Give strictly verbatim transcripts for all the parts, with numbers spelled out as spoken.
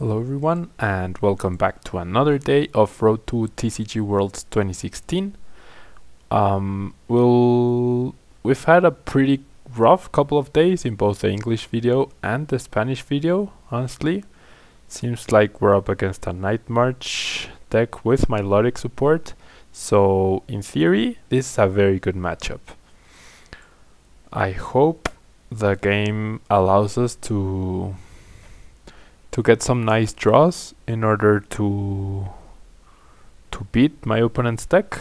Hello everyone and welcome back to another day of Road to T C G Worlds twenty sixteen. Um, we'll, we've had a pretty rough couple of days in both the English video and the Spanish video, honestly. Seems like we're up against a Night March deck with Milotic support, so in theory this is a very good matchup. I hope the game allows us to to get some nice draws in order to to beat my opponent's deck.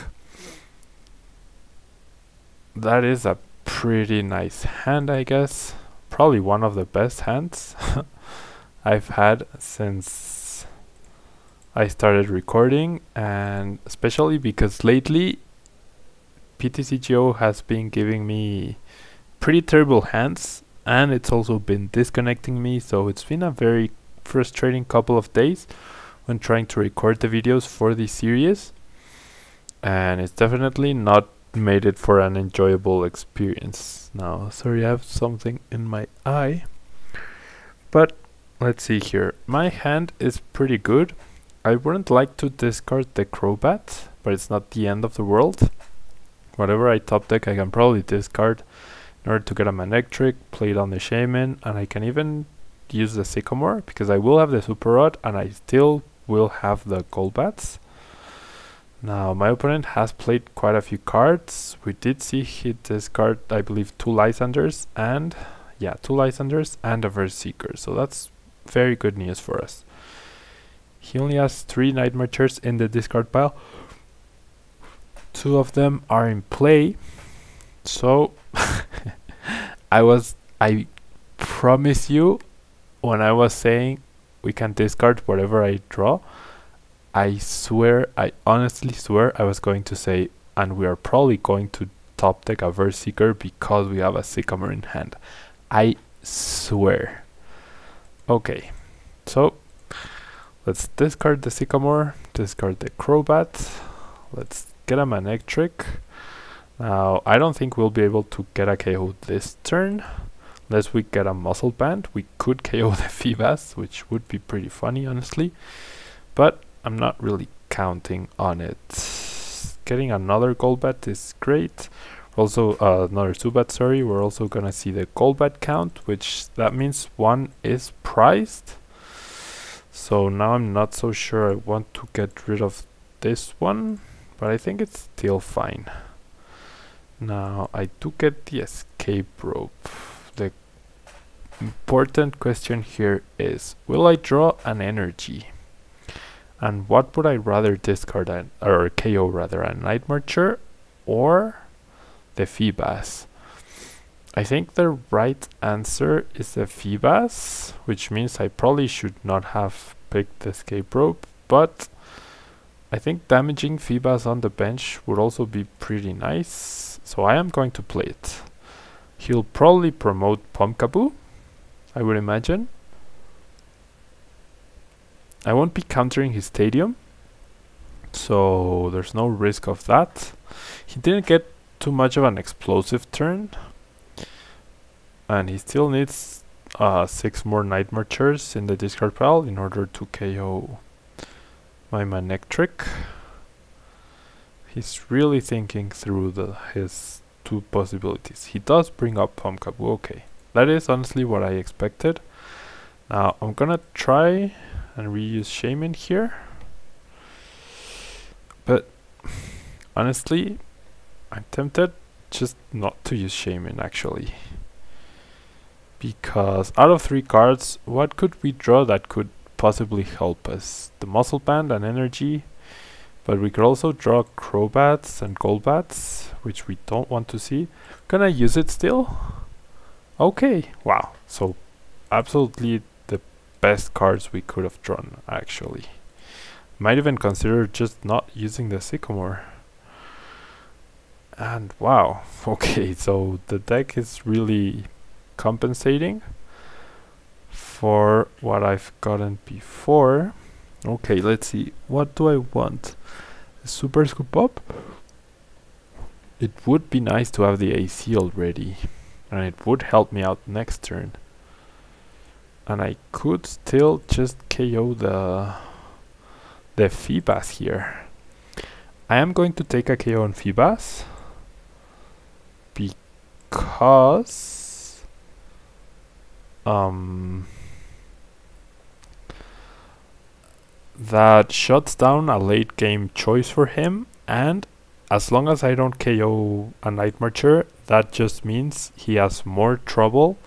That is a pretty nice hand, I guess. Probably one of the best hands I've had since I started recording, and especially because lately P T C G O has been giving me pretty terrible hands, and it's also been disconnecting me, so it's been a very frustrating couple of days when trying to record the videos for this series, and it's definitely not made it for an enjoyable experience. Now, sorry, I have something in my eye, but let's see here. My hand is pretty good. I wouldn't like to discard the Crobat, but it's not the end of the world. Whatever I top deck, I can probably discard in order to get a Manectric, play it on the Shaman, and I can even use the Sycamore because I will have the Super Rod and I still will have the Golbats. Now, my opponent has played quite a few cards. We did see he discard, I believe, two Lysandres and yeah, two Lysandres and a V S Seeker, so that's very good news for us. He only has three Night Marchers in the discard pile. Two of them are in play, so I was, I promise you, when I was saying we can discard whatever I draw, I swear, I honestly swear I was going to say, and we are probably going to top deck a V S Seeker because we have a Sycamore in hand. I swear. Okay, so let's discard the Sycamore, discard the Crobat, let's get a Manectric. Now, I don't think we'll be able to get a K O this turn. Unless we get a Muscle Band, we could K O the Feebas, which would be pretty funny, honestly. But I'm not really counting on it. Getting another Golbat is great. Also, uh, another Zubat, sorry. We're also going to see the Golbat count, which that means one is priced. So now I'm not so sure I want to get rid of this one, but I think it's still fine. Now, I do get the Escape Rope. The important question here is, will I draw an energy? And what would I rather discard, an, or K O rather, a Night Marcher or the Feebas? I think the right answer is the Feebas, which means I probably should not have picked the Escape Rope, but I think damaging Feebas on the bench would also be pretty nice, so I am going to play it. He'll probably promote Pumpkaboo, I would imagine. I won't be countering his stadium, so there's no risk of that. He didn't get too much of an explosive turn, and he still needs uh, six more Night Marchers in the discard pile in order to K O my Manectric. He's really thinking through the his two possibilities. He does bring up Pumpkaboo. Okay, that is honestly what I expected. Now I'm gonna try and reuse Shaymin here, but honestly I'm tempted just not to use Shaymin actually, because out of three cards, what could we draw that could possibly help us? The Muscle Band and energy. But we could also draw Crobats and Golbats, which we don't want to see. Can I use it still? Okay, wow. So absolutely the best cards we could have drawn, actually. Might even consider just not using the Sycamore. And wow, okay, so the deck is really compensating for what I've gotten before. Okay, let's see. What do I want? A super Scoop-Up? It would be nice to have the A C already, and it would help me out next turn. and I could still just K O the the Feebas here. I am going to take a K O on Feebas because um, that shuts down a late game choice for him, and as long as I don't K O a Night Marcher, that just means he has more trouble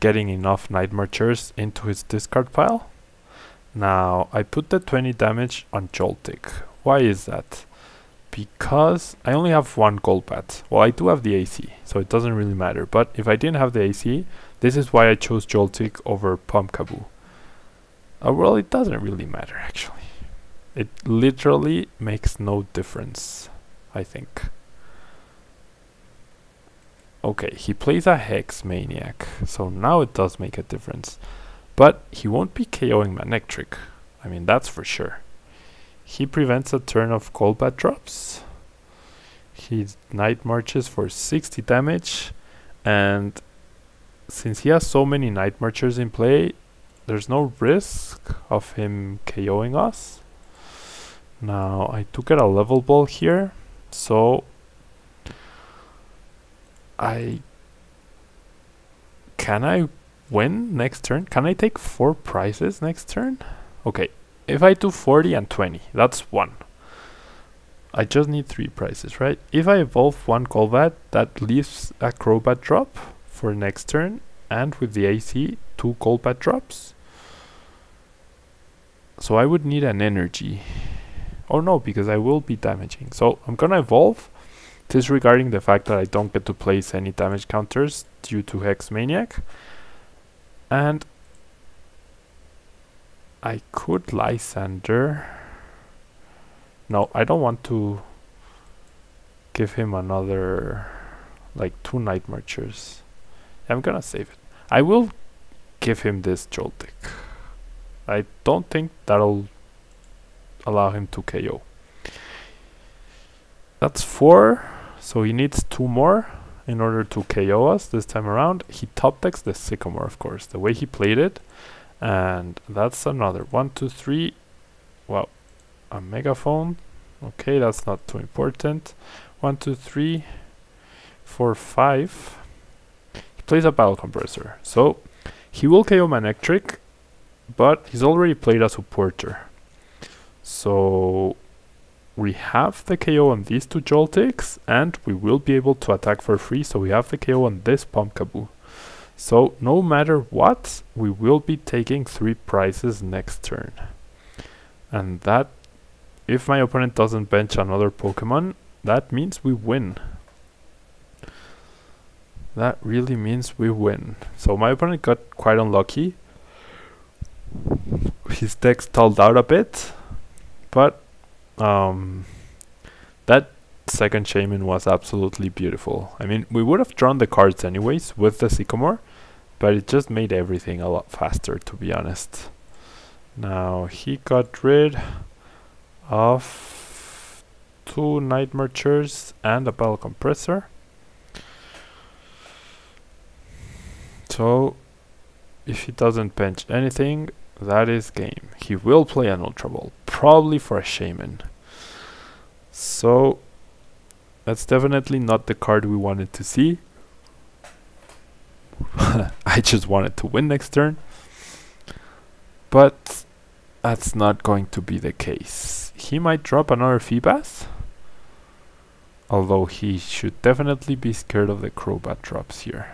getting enough Night Marchers into his discard pile. Now, I put the twenty damage on Joltik. Why is that? Because I only have one Golbat. Well, I do have the A C, so it doesn't really matter. But if I didn't have the A C, this is why I chose Joltik over Pumpkaboo. Uh, well, it doesn't really matter, actually. It literally makes no difference, I think. Okay, he plays a Hex Maniac, so now it does make a difference. But he won't be KOing Manectric. I mean, that's for sure. He prevents a turn of Golbat drops. He Night Marches for sixty damage. And since he has so many Night Marchers in play, there's no risk of him KOing us. Now, I do get a Level Ball here, so I can I win next turn? Can I take four prizes next turn? Okay, if I do forty and twenty, that's one. I just need three prizes, right? If I evolve one Golbat, that leaves a Crobat drop for next turn, and with the A C, two Golbat drops. So I would need an energy. Oh no, because I will be damaging. So I'm gonna evolve, disregarding the fact that I don't get to place any damage counters due to Hex Maniac. And I could Lysandre. No, I don't want to give him another, like, two Night Marchers. I'm gonna save it. I will give him this Joltik. I don't think that'll allow him to K O. That's four, so he needs two more in order to K O us this time around. He top decks the Sycamore, of course, the way he played it, and that's another one, two, three. Wow, a Megaphone. Okay, that's not too important. One, two, three, four, five. He plays a Battle Compressor, so he will K O Manectric, but he's already played a supporter. So we have the K O on these two Joltiks, and we will be able to attack for free, so we have the K O on this Pumpkaboo. So no matter what, we will be taking three prizes next turn. And that, if my opponent doesn't bench another Pokemon, that means we win. That really means we win. So my opponent got quite unlucky. His deck stalled out a bit. But um, that second Shaymin was absolutely beautiful. I mean, we would have drawn the cards anyways with the Sycamore, but it just made everything a lot faster, to be honest. Now, he got rid of two Night Marchers and a Battle Compressor. So, if he doesn't bench anything, that is game. He will play an Ultra Ball, probably for a Shaman. So that's definitely not the card we wanted to see. I just wanted to win next turn. But that's not going to be the case. He might drop another Feebas, although he should definitely be scared of the Crobat drops here.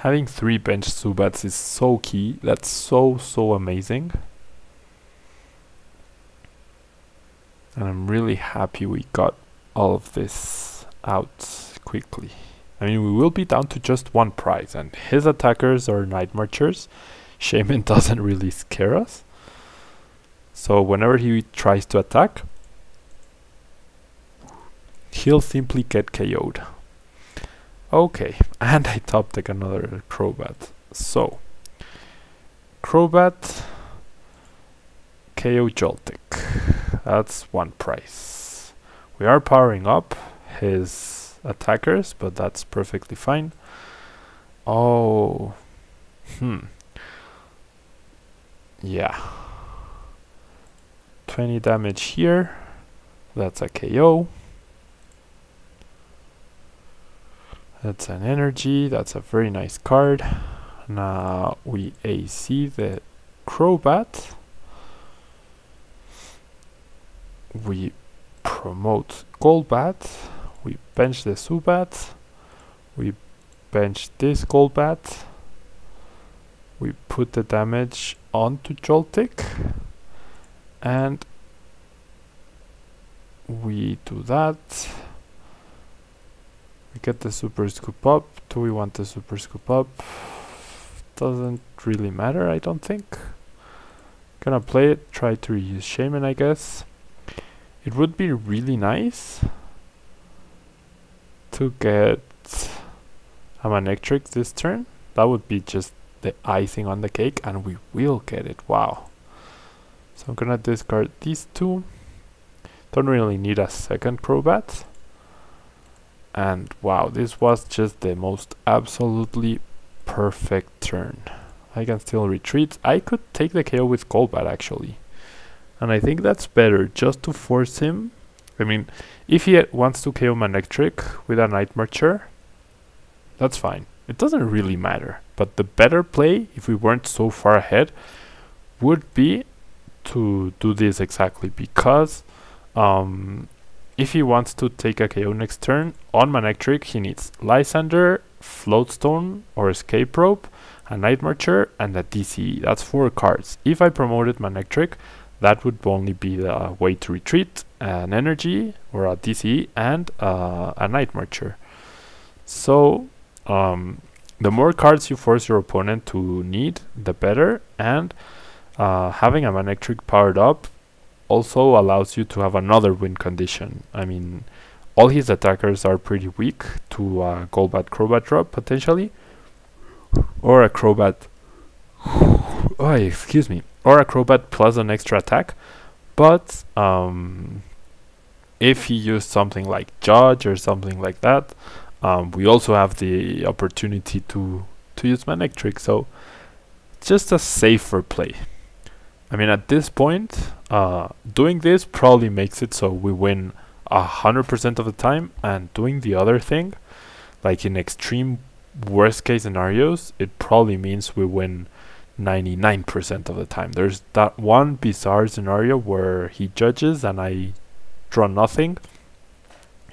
Having three bench Zubats is so key. That's so, so amazing. And I'm really happy we got all of this out quickly. I mean, we will be down to just one prize, and his attackers are Night Marchers. Shaman doesn't really scare us. So whenever he tries to attack, he'll simply get K O'd. Okay, and I top deck another Crobat. So, Crobat, K O Joltik. That's one price. We are powering up his attackers, but that's perfectly fine. Oh, Hmm. Yeah. twenty damage here. That's a K O. That's an energy. That's a very nice card. Now we A C the Crobat. We promote Golbat. We bench the Zubat. We bench this Golbat. We put the damage onto Joltik. And we do that. We get the Super Scoop-Up. Do we want the Super Scoop-Up? Doesn't really matter, I don't think. Gonna play it, try to reuse Shaman, I guess. It would be really nice to get a Manectric this turn. That would be just the icing on the cake, and we will get it, wow. So I'm gonna discard these two. Don't really need a second Crobat. And wow, this was just the most absolutely perfect turn. I can still retreat. I could take the K O with Golbat actually. And I think that's better, just to force him. I mean, if he wants to K O Manectric with a Night Marcher, that's fine. It doesn't really matter. But the better play, if we weren't so far ahead, would be to do this exactly, because um, if he wants to take a K O next turn on Manectric, he needs Lysandre, Floatstone or Escape Rope, a Night Marcher, and a D C E. That's four cards. If I promoted Manectric, that would only be the way to retreat, an energy or a D C E, and uh, a Night Marcher. So um, the more cards you force your opponent to need, the better. And uh, having a Manectric powered up also allows you to have another win condition. I mean, all his attackers are pretty weak to a Golbat Crobat drop potentially, or a Crobat. Oh, excuse me. Or a Crobat plus an extra attack, but um, if you use something like Judge or something like that, um, we also have the opportunity to, to use Manectric, so just a safer play. I mean, at this point, uh, doing this probably makes it so we win one hundred percent of the time, and doing the other thing, like in extreme worst case scenarios, it probably means we win ninety-nine percent of the time. There's that one bizarre scenario where he judges and I draw nothing,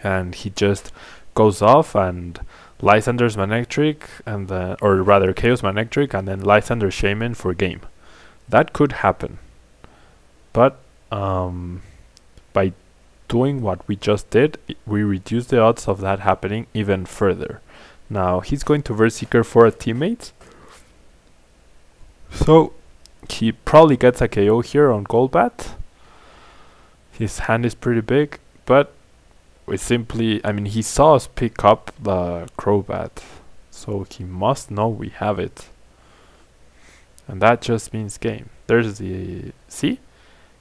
and he just goes off and Lysandre's Manectric, and the, or rather Chaos Manectric, and then Lysandre Shaymin for game. That could happen, but um, by doing what we just did, we reduce the odds of that happening even further. Now he's going to V S Seeker for a teammate. So he probably gets a K O here on Golbat. His hand is pretty big, but we simply, I mean, he saw us pick up the Crobat, so he must know we have it. And that just means game. There's the, see?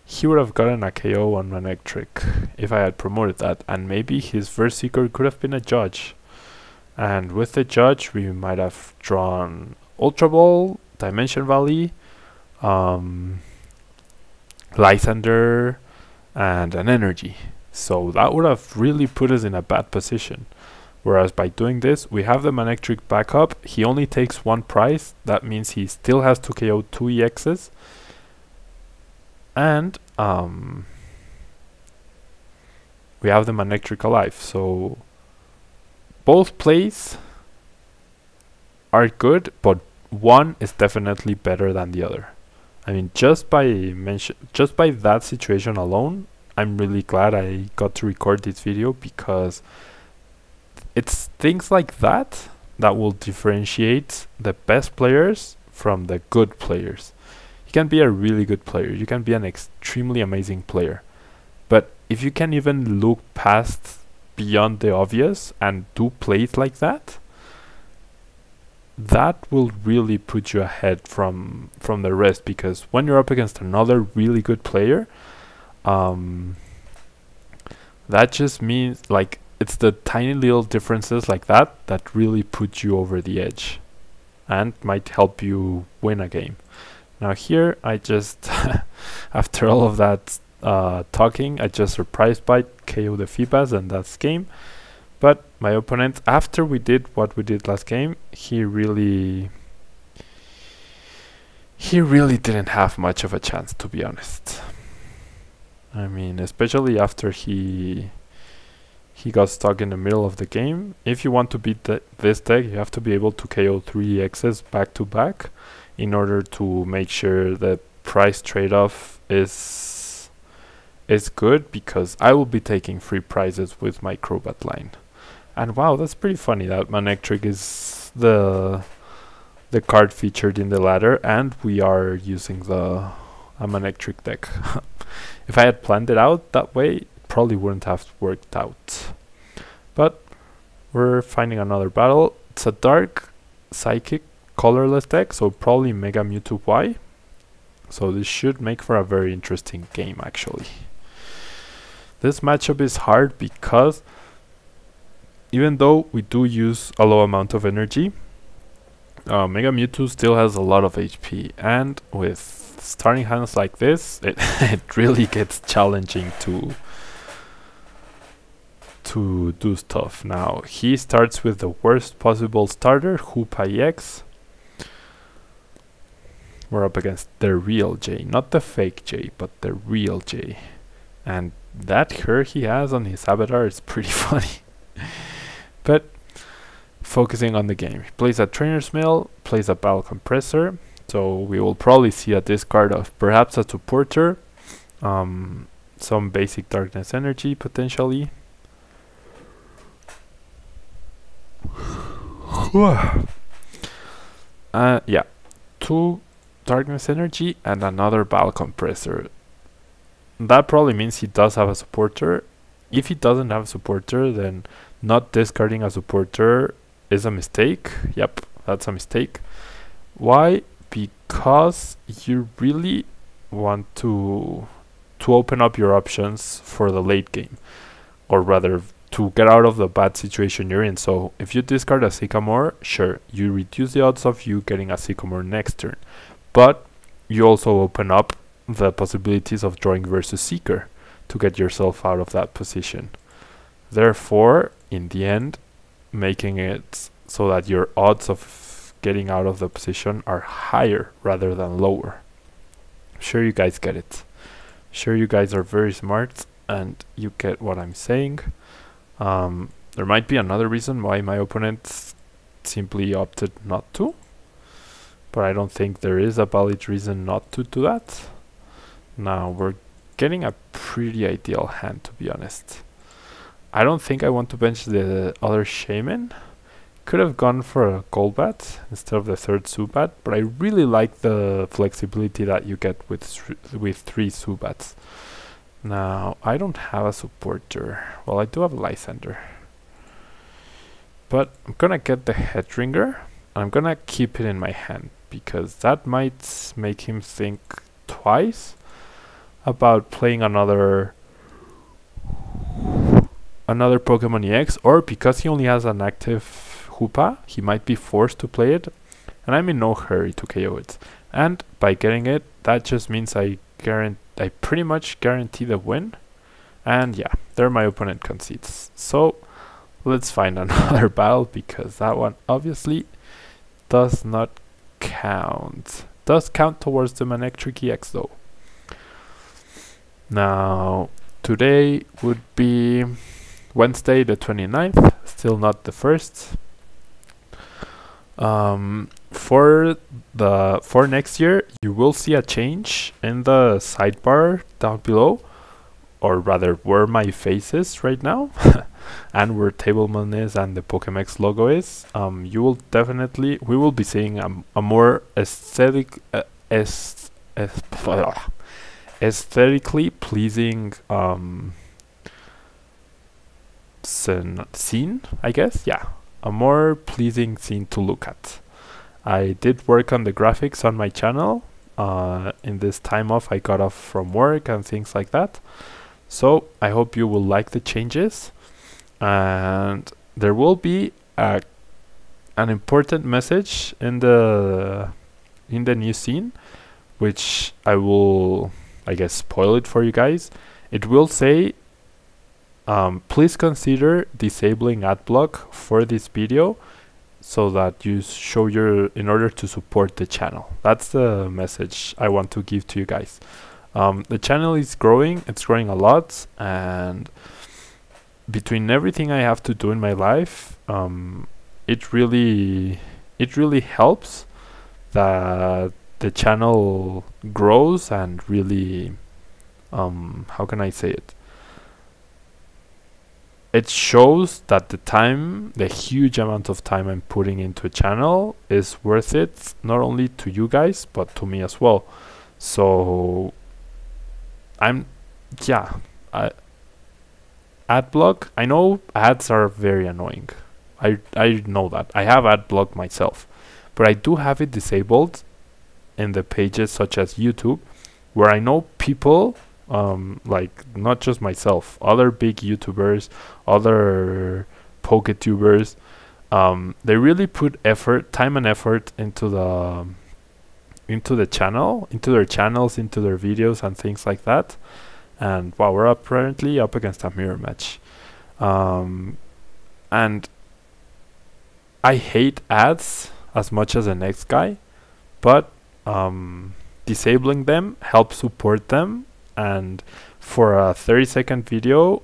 He would have gotten a K O on Manectric if I had promoted that, and maybe his V S Seeker could have been a Judge. And with the Judge, we might have drawn Ultra Ball, Dimension Valley, um, Lysandre, and an energy. So that would have really put us in a bad position. Whereas by doing this, we have the Manectric backup. He only takes one prize. That means he still has to K O two E Xs. And um, we have the Manectric alive. So both plays are good, but one is definitely better than the other. I mean, just by mention, just by that situation alone, I'm really glad I got to record this video, because it's things like that that will differentiate the best players from the good players. You can be a really good player, you can be an extremely amazing player, but if you can even look past beyond the obvious and do plays like that, that will really put you ahead from from the rest, because when you're up against another really good player, um, that just means, like, it's the tiny little differences like that that really put you over the edge. and might help you win a game. Now here I just, after all of that uh, talking, I just Surprise Bite, K O the Feebas, and that's game. But my opponent, after we did what we did last game, he really... He really didn't have much of a chance, to be honest. I mean, especially after he he got stuck in the middle of the game. If you want to beat th this deck, you have to be able to K O three E Xs back to back in order to make sure the price trade-off is is good, because I will be taking free prizes with my Crobat line. And wow, that's pretty funny that Manectric is the the card featured in the ladder, and we are using the a Manectric deck. If I had planned it out that way, it probably wouldn't have worked out. But we're finding another battle. It's a dark, psychic, colorless deck, so probably Mega Mewtwo Y. So this should make for a very interesting game, actually. This matchup is hard because even though we do use a low amount of energy, Uh, Mega Mewtwo still has a lot of H P, and with starting hands like this, it, it really gets challenging to to do stuff. Now he starts with the worst possible starter, Hoopa E X. We're up against the real Jay, not the fake Jay, but the real Jay, and that hair he has on his avatar is pretty funny. But focusing on the game, he plays a Trainer's Mail, plays a Battle Compressor, so we will probably see a discard of perhaps a supporter, um, some basic Darkness Energy potentially. uh, yeah, two Darkness Energy and another Battle Compressor. That probably means he does have a supporter. If he doesn't have a supporter, then not discarding a supporter is a mistake. Yep, that's a mistake. Why? Because you really want to to open up your options for the late game, or rather to get out of the bad situation you're in. So if you discard a Sycamore, sure, you reduce the odds of you getting a Sycamore next turn, but you also open up the possibilities of drawing versus Seeker to get yourself out of that position. Therefore, in the end, making it so that your odds of getting out of the position are higher rather than lower. Sure, you guys get it. Sure, you guys are very smart and you get what I'm saying. Um, there might be another reason why my opponent simply opted not to, but I don't think there is a valid reason not to do that. Now we're getting a pretty ideal hand, to be honest. I don't think I want to bench the other Shaman. Could have gone for a Golbat instead of the third Zubat, but I really like the flexibility that you get with with three Zubats. Now, I don't have a supporter. Well, I do have a Lysandre. But I'm gonna get the Headringer. I'm gonna keep it in my hand, because that might make him think twice about playing another... another Pokemon E X, or because he only has an active Hoopa, he might be forced to play it, and I'm in no hurry to K O it. And by getting it, that just means I guarantee, I pretty much guarantee the win. And yeah, there my opponent concedes. So let's find another battle, because that one obviously does not count. Does count towards the Manectric E X though. Now today would be Wednesday the twenty-ninth, still not the first. Um, for the for next year, you will see a change in the sidebar down below, or rather where my face is right now, and where Tablemon is and the Pokemex logo is. Um, you will definitely we will be seeing a, a more aesthetic, uh, aes aesthetically pleasing um. scene, I guess. Yeah, a more pleasing scene to look at. I did work on the graphics on my channel. Uh, in this time off, I got off from work and things like that. So I hope you will like the changes, and there will be a an important message in the in the new scene, which I will, I guess, spoil it for you guys. It will say, um, please consider disabling ad block for this video, so that you show your, in order to support the channel. That's the message I want to give to you guys. Um, the channel is growing, it's growing a lot, and between everything I have to do in my life, um, it really, it really helps that the channel grows and really, um, how can I say it? It shows that the time, the huge amount of time I'm putting into a channel is worth it, not only to you guys, but to me as well. So I'm, yeah, I, ad block, I know ads are very annoying. I, I know that. I have ad block myself, but I do have it disabled in the pages such as YouTube, where I know people, um, like not just myself, other big YouTubers, other PokeTubers, um, they really put effort, time and effort into the, into the channel, into their channels, into their videos and things like that. And wow, we're apparently up against a mirror match. Um, and I hate ads as much as the next guy, but um, disabling them helps support them. And for a thirty second video,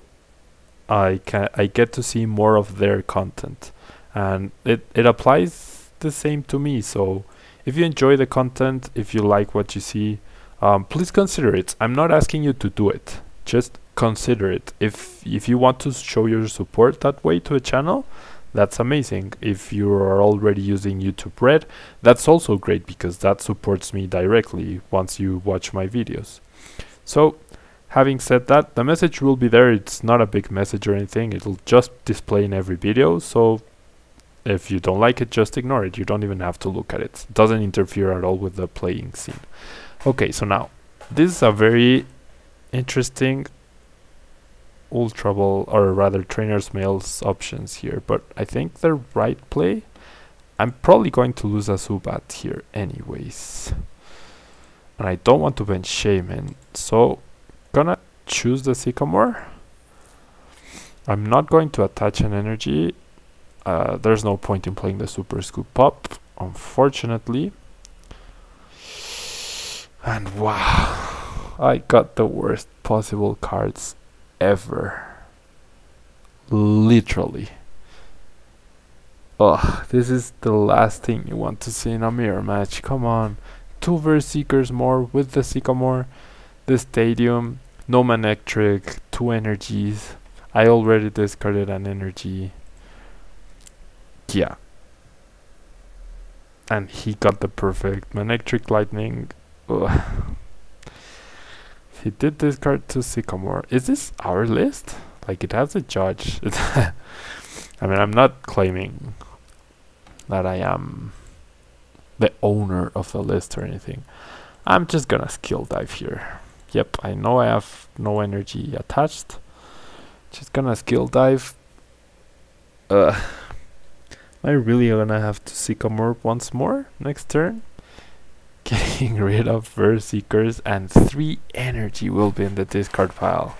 I can I get to see more of their content, and it it applies the same to me. So if you enjoy the content, if you like what you see, um, please consider it. I'm not asking you to do it. Just consider it. If if you want to show your support that way to a channel, that's amazing. If you are already using YouTube Red, that's also great, because that supports me directly once you watch my videos. So, having said that, the message will be there. It's not a big message or anything. It'll just display in every video. So if you don't like it, just ignore it. You don't even have to look at it. It doesn't interfere at all with the playing scene. Okay, so now, this is a very interesting Ultra Ball, or rather Trainer's Mail's options here, but I think the right play, I'm probably going to lose a Zubat here anyways, and I don't want to bench Shaymin, so gonna choose the Sycamore. I'm not going to attach an energy. Uh, there's no point in playing the Super Scoop-Up, unfortunately, and wow, I got the worst possible cards ever, literally. Oh, this is the last thing you want to see in a mirror match. Come on, two V S Seekers more with the Sycamore, the Stadium, no Manectric, two energies. I already discarded an energy. Yeah, and he got the perfect Manectric Lightning. Ugh. He did discard to Sycamore. Is this our list? Like, it has a Judge. I mean, I'm not claiming that I am the owner of the list or anything. I'm just gonna skill dive here. Yep, I know I have no energy attached. Just gonna skill dive. Uh, am I really gonna have to Sycamore once more next turn? Getting rid of V S Seekers, and three energy will be in the discard pile.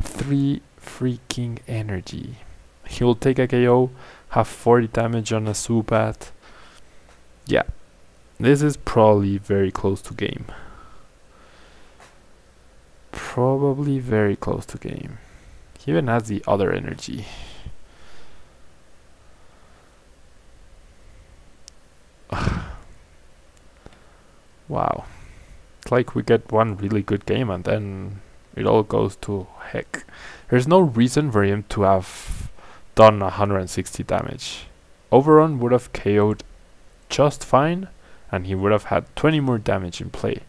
Three freaking energy. He will take a K O, have forty damage on a Zubat. Yeah, this is probably very close to game. Probably very close to game. He even has the other energy. Wow, it's like we get one really good game and then it all goes to heck. There's no reason for him to have done one hundred sixty damage. Overrun would have K O'd just fine, and he would have had twenty more damage in play,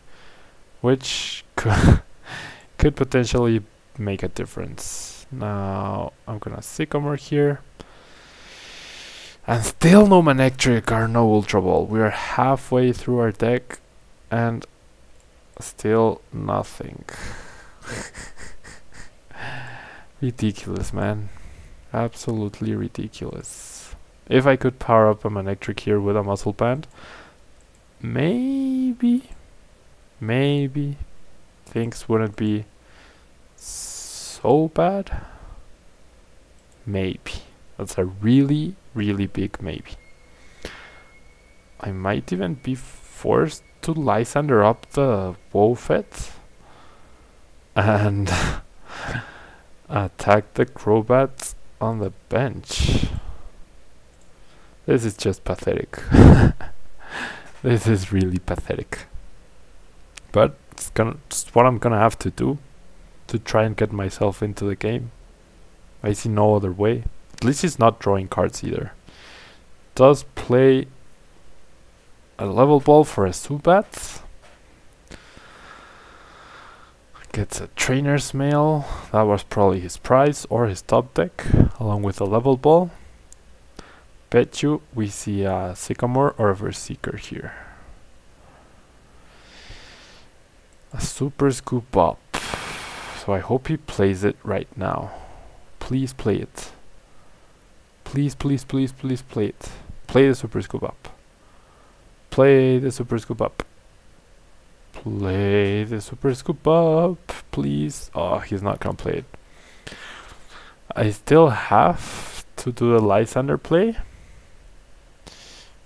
which could potentially make a difference. Now I'm gonna Sycamore here. And still no Manectric or no Ultra Ball. We are halfway through our deck, and still nothing. Ridiculous, man. Absolutely ridiculous. If I could power up a Manectric here with a Muscle Band, maybe, maybe things wouldn't be so bad. Maybe. That's a really, really big maybe. I might even be forced to Lysandre up the Wobbuffet and attack the Crobat on the bench. This is just pathetic. This is really pathetic. But it's, gonna, it's what I'm gonna have to do to try and get myself into the game. I see no other way. At least he's not drawing cards either. Does play a Level Ball for a Zubat. Gets a Trainer's Mail. That was probably his prize or his top deck, along with a Level Ball. Bet you we see a Sycamore or a V S Seeker here. A super Scoop-Up. So I hope he plays it right now. Please play it. Please, please, please, please play it. Play the super Scoop-Up. Play the super Scoop-Up. Play the super Scoop-Up, please. Oh, he's not gonna play it. I still have to do the Lysandre play.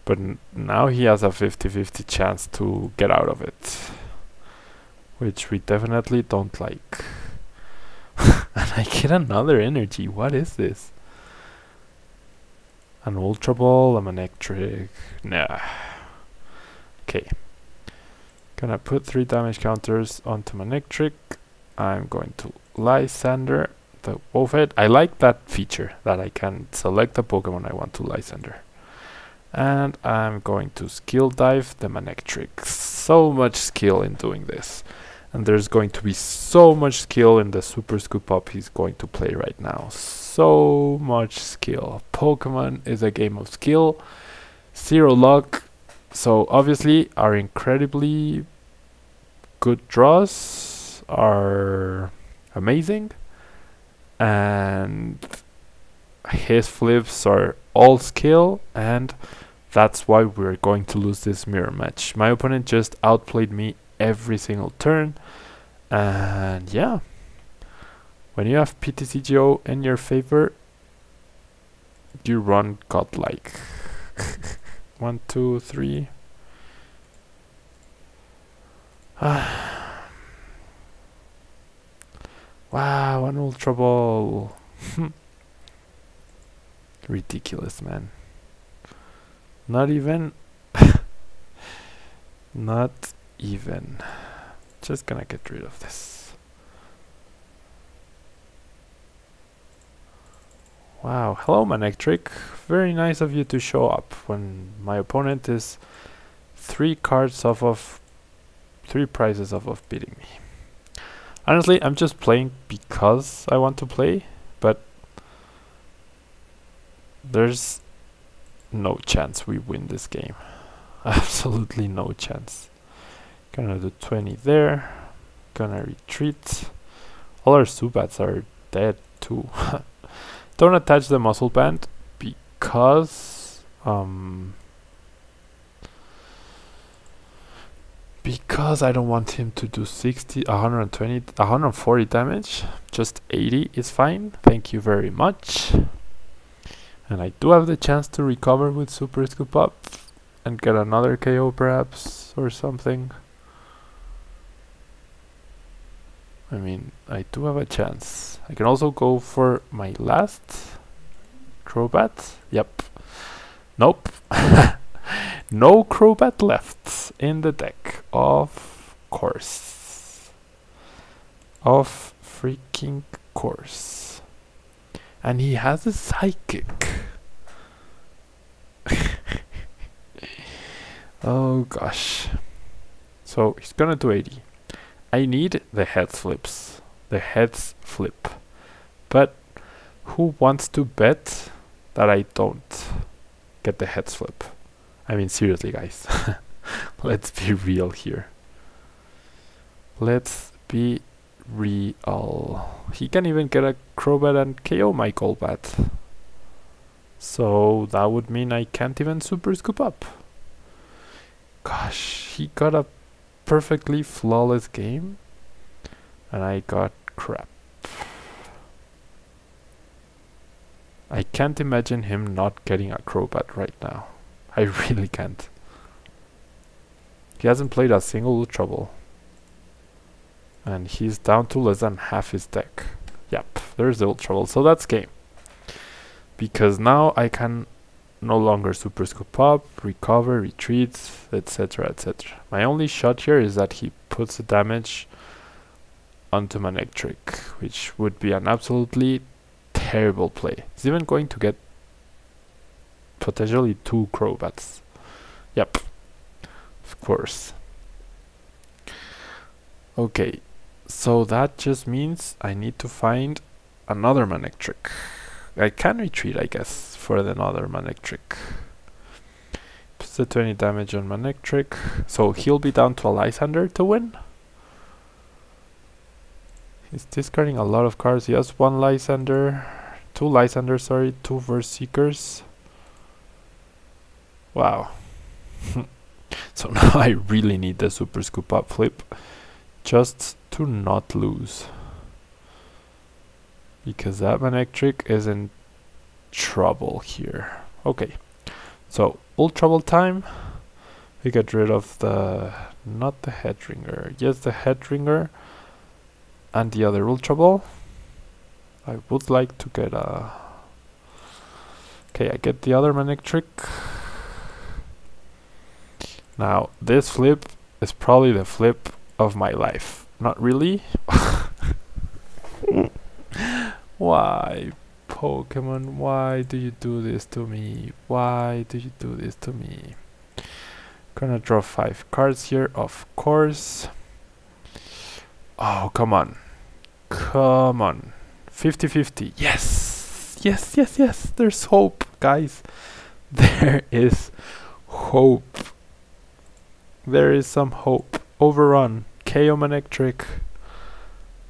But n now he has a fifty fifty chance to get out of it, which we definitely don't like. And I get another energy. What is this? An Ultra Ball, a Manectric. Nah. Okay. Gonna put three damage counters onto Manectric. I'm going to Lysandre the Wobbuffet. I like that feature that I can select the Pokemon I want to Lysandre. And I'm going to skill dive the Manectric. So much skill in doing this. And there's going to be so much skill in the super scoop up he's going to play right now. So much skill. Pokemon is a game of skill. Zero luck. So obviously our incredibly good draws are amazing. And his flips are all skill, and that's why we're going to lose this mirror match. My opponent just outplayed me every single turn, and yeah, when you have P T C G O in your favor, you run godlike. One, two, three. Ah. Wow, an Ultra Ball. Ridiculous, man. Not even. Not even. Just gonna get rid of this. Wow, hello Manectric. Very nice of you to show up when my opponent is three cards off of three prizes off of beating me. Honestly, I'm just playing because I want to play, but there's no chance we win this game. Absolutely no chance. Gonna do twenty there. Gonna retreat. All our Zubats are dead too. Don't attach the Muscle Band because um because I don't want him to do sixty, one hundred twenty, one hundred forty damage. Just eighty is fine. Thank you very much. And I do have the chance to recover with Super Scoop Up and get another K O perhaps or something. I mean, I do have a chance. I can also go for my last Crobat. Yep. Nope. No Crobat left in the deck. Of course. Of freaking course. And he has a Psychic. Oh gosh. So he's gonna do eighty. I need the head flips, the heads flip, but who wants to bet that I don't get the heads flip? I mean, seriously guys, let's be real here. Let's be real. He can even get a Crobat and K O my Golbat. So that would mean I can't even super scoop up. Gosh, he got a perfectly flawless game and I got crap. I can't imagine him not getting a Crobat right now. I really can't. He hasn't played a single Ultra Ball. And he's down to less than half his deck. Yep, there's the Ultra Ball. So that's game. Because now I can no longer Super Scoop Up, recover, retreat, etc, et cetera. My only shot here is that he puts the damage onto Manectric, which would be an absolutely terrible play. It's even going to get potentially two Crobats. Yep, of course. Okay, so that just means I need to find another Manectric. I can retreat, I guess, for another Manectric. Puts the twenty damage on Manectric, so he'll be down to a Lysandre to win. He's discarding a lot of cards. He has one Lysandre, two Lysandre, sorry, two V S Seekers. Wow. So now I really need the Super Scoop Up flip just to not lose. Because that Manectric is in trouble here. Okay. So, Ultra Ball time. We got rid of the... not the Headringer. Yes, the Headringer. And the other Ultra Ball. I would like to get a... okay, I get the other Manectric. Now, this flip is probably the flip of my life. Not really. Why, Pokemon, why do you do this to me? Why do you do this to me? Gonna draw five cards here, of course. Oh, come on. Come on. fifty fifty. Yes. Yes, yes, yes. There's hope, guys. There is hope. There is some hope. Overrun. K O Manectric.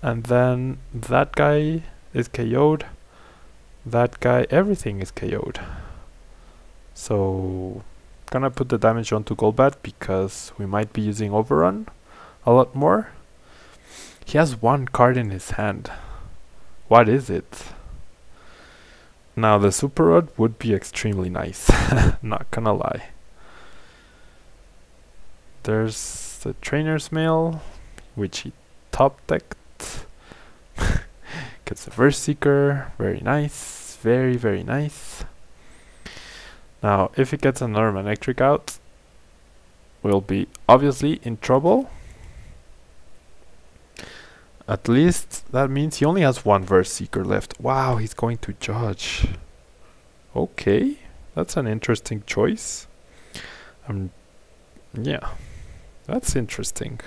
And then that guy is K O'd. That guy. Everything is K O'd. So, gonna put the damage onto Golbat because we might be using Overrun a lot more. He has one card in his hand. What is it? Now the Super Rod would be extremely nice. Not gonna lie. There's the Trainer's Mail, which he top decked. Gets the V S Seeker. Very nice. Very, very nice. Now, if he gets another Manectric out, we'll be obviously in trouble. At least that means he only has one V S Seeker left. Wow, he's going to Judge. Okay, that's an interesting choice. Um, yeah, that's interesting.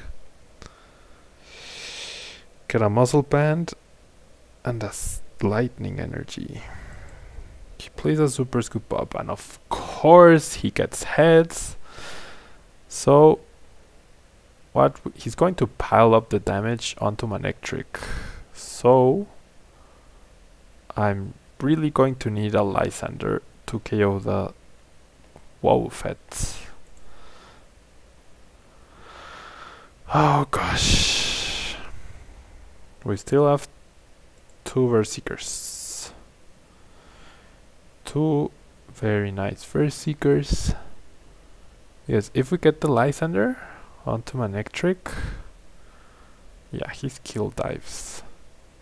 Get a Muscle Band and a Lightning Energy. He plays a Super Scoop Up and of course he gets heads. So... What w he's going to pile up the damage onto Manectric, so I'm really going to need a Lysandre to K O the Wobbuffet. Oh gosh, we still have two V S Seekers, two very nice V S Seekers. Yes, if we get the Lysandre onto Manectric, yeah, he skill dives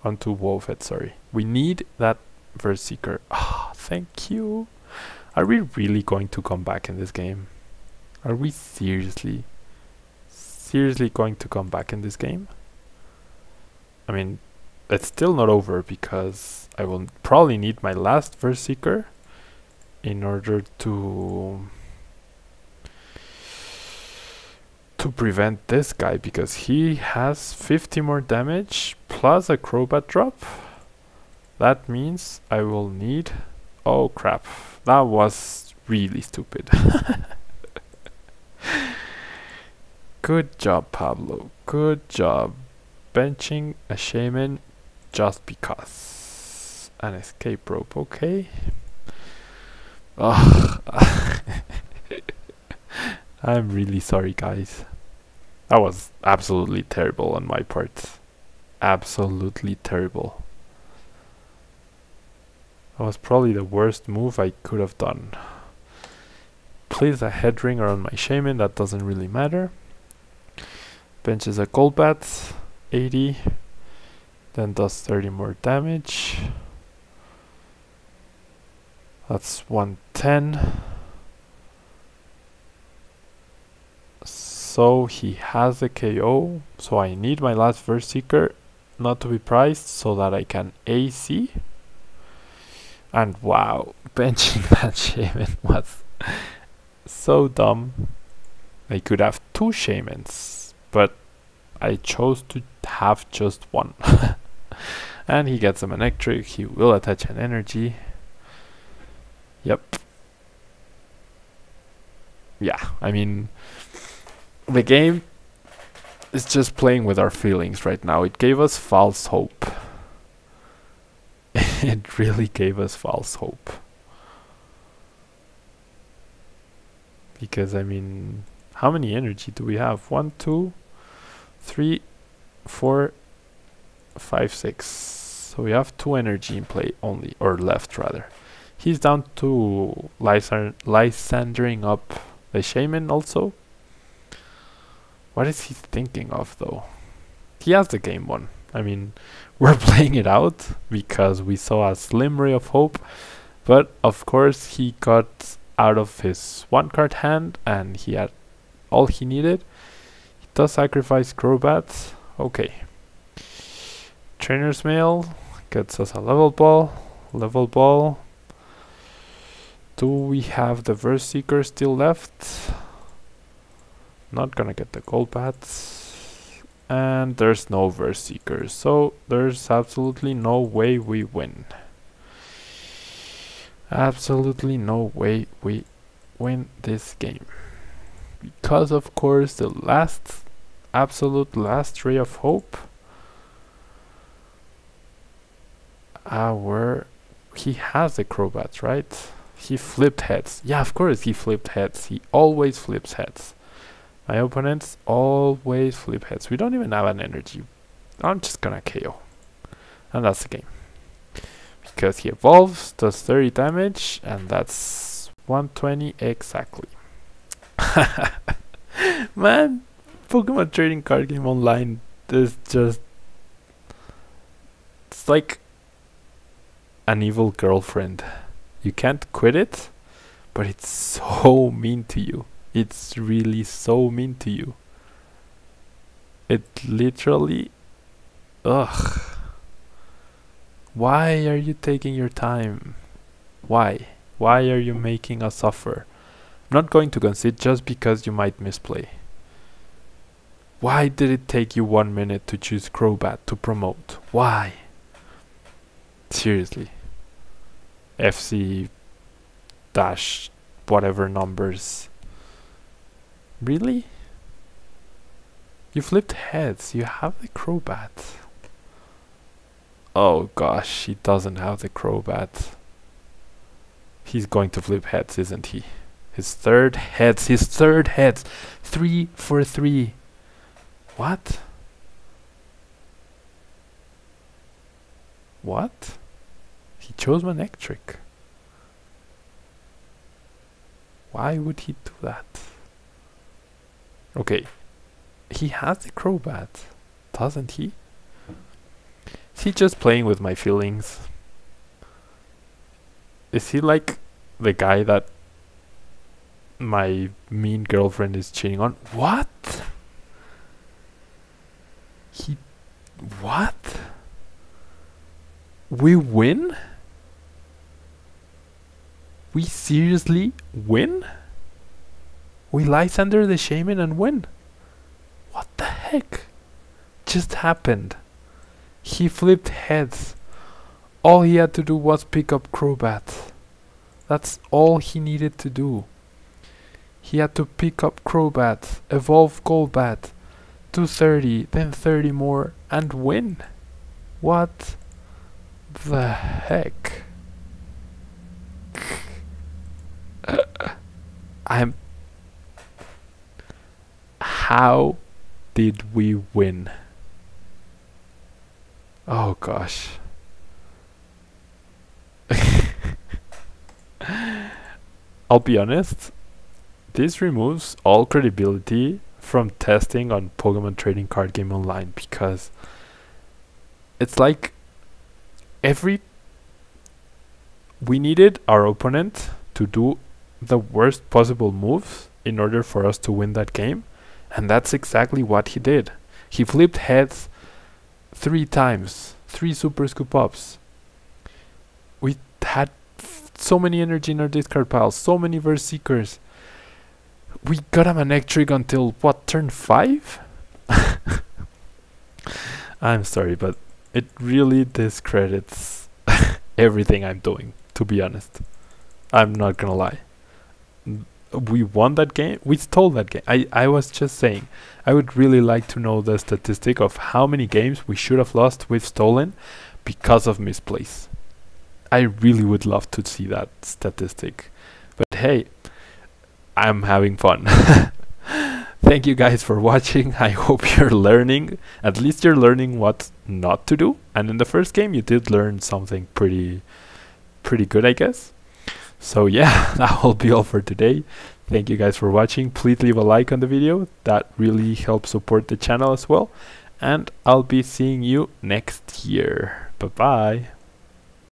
onto Wobbuffet, sorry. We need that V S Seeker. Ah, oh, thank you. Are we really going to come back in this game? Are we seriously, seriously going to come back in this game? I mean, it's still not over because I will probably need my last V S Seeker in order to... to prevent this guy, because he has fifty more damage plus a Crobat drop. That means I will need... oh crap, that was really stupid. Good job, Pablo. Good job. Benching a Shaman just because. An Escape Rope, okay. Oh. I'm really sorry, guys. That was absolutely terrible on my part. Absolutely terrible. That was probably the worst move I could have done. Plays a Headringer on my Shaymin, that doesn't really matter. Benches a Golbat, eighty, then does thirty more damage. That's one ten. So he has a K O, so I need my last V S Seeker not to be priced so that I can A C. And wow, benching that Shaman was so dumb. I could have two Shaymans, but I chose to have just one. And he gets a Manectric, he will attach an energy. Yep. Yeah, I mean, the game is just playing with our feelings right now. It gave us false hope. It really gave us false hope. Because, I mean, how many energy do we have? One, two, three, four, five, six. So we have two energy in play only, or left rather. He's down to Lysandre, Lysandring up the Shaman also. What is he thinking of, though? He has the game won. I mean, we're playing it out because we saw a slim ray of hope, but of course he got out of his one card hand and he had all he needed. He does sacrifice Crobat. Okay. Trainer's Mail gets us a Level Ball. Level Ball. Do we have the V S Seeker still left? Not gonna get the Golbat, and there's no V S Seeker, so there's absolutely no way we win. Absolutely no way we win this game, because of course the last, absolute last ray of hope, our he has the Crobat, right? He flipped heads. Yeah, of course he flipped heads. He always flips heads. My opponents always flip heads. We don't even have an energy. I'm just gonna K O. And that's the game. Because he evolves, does thirty damage, and that's one twenty exactly. Man, Pokemon trading card game online is just... it's like an evil girlfriend. You can't quit it, but it's so mean to you. It's really so mean to you. It literally... ugh. Why are you taking your time? Why? Why are you making us suffer? I'm not going to concede just because you might misplay. Why did it take you one minute to choose Crobat to promote? Why? Seriously. F C... dash... whatever numbers... really? You flipped heads, you have the Crobat. Oh gosh, he doesn't have the Crobat. He's going to flip heads, isn't he? His third heads, his third heads! Three for three! What? What? He chose Manectric. Why would he do that? Okay, he has the Crobat, doesn't he? Is he just playing with my feelings? Is he like the guy that my mean girlfriend is cheating on? What? He... what? We win? We seriously win? We Lysandre the Shaman and win. What the heck just happened? He flipped heads. All he had to do was pick up Crobat. That's all he needed to do. He had to pick up Crobat, evolve Golbat, do thirty, then thirty more, and win. What the heck? I'm... How did we win? Oh gosh. I'll be honest, this removes all credibility from testing on Pokemon Trading Card Game Online, because it's like every... we needed our opponent to do the worst possible moves in order for us to win that game, and that's exactly what he did. He flipped heads three times, three Super Scoop-Ups. We had f so many energy in our discard pile, so many V S Seekers. We got a Manectric until, what, turn five? I'm sorry, but it really discredits everything I'm doing, to be honest. I'm not gonna lie. We won that game, we stole that game. I, I was just saying, I would really like to know the statistic of how many games we should have lost with stolen because of misplays. I really would love to see that statistic. But hey, I'm having fun. Thank you guys for watching. I hope you're learning. At least you're learning what not to do. And in the first game you did learn something pretty, pretty good, I guess. So yeah, that will be all for today. Thank you guys for watching. Please leave a like on the video. That really helps support the channel as well. And I'll be seeing you next year. Bye-bye.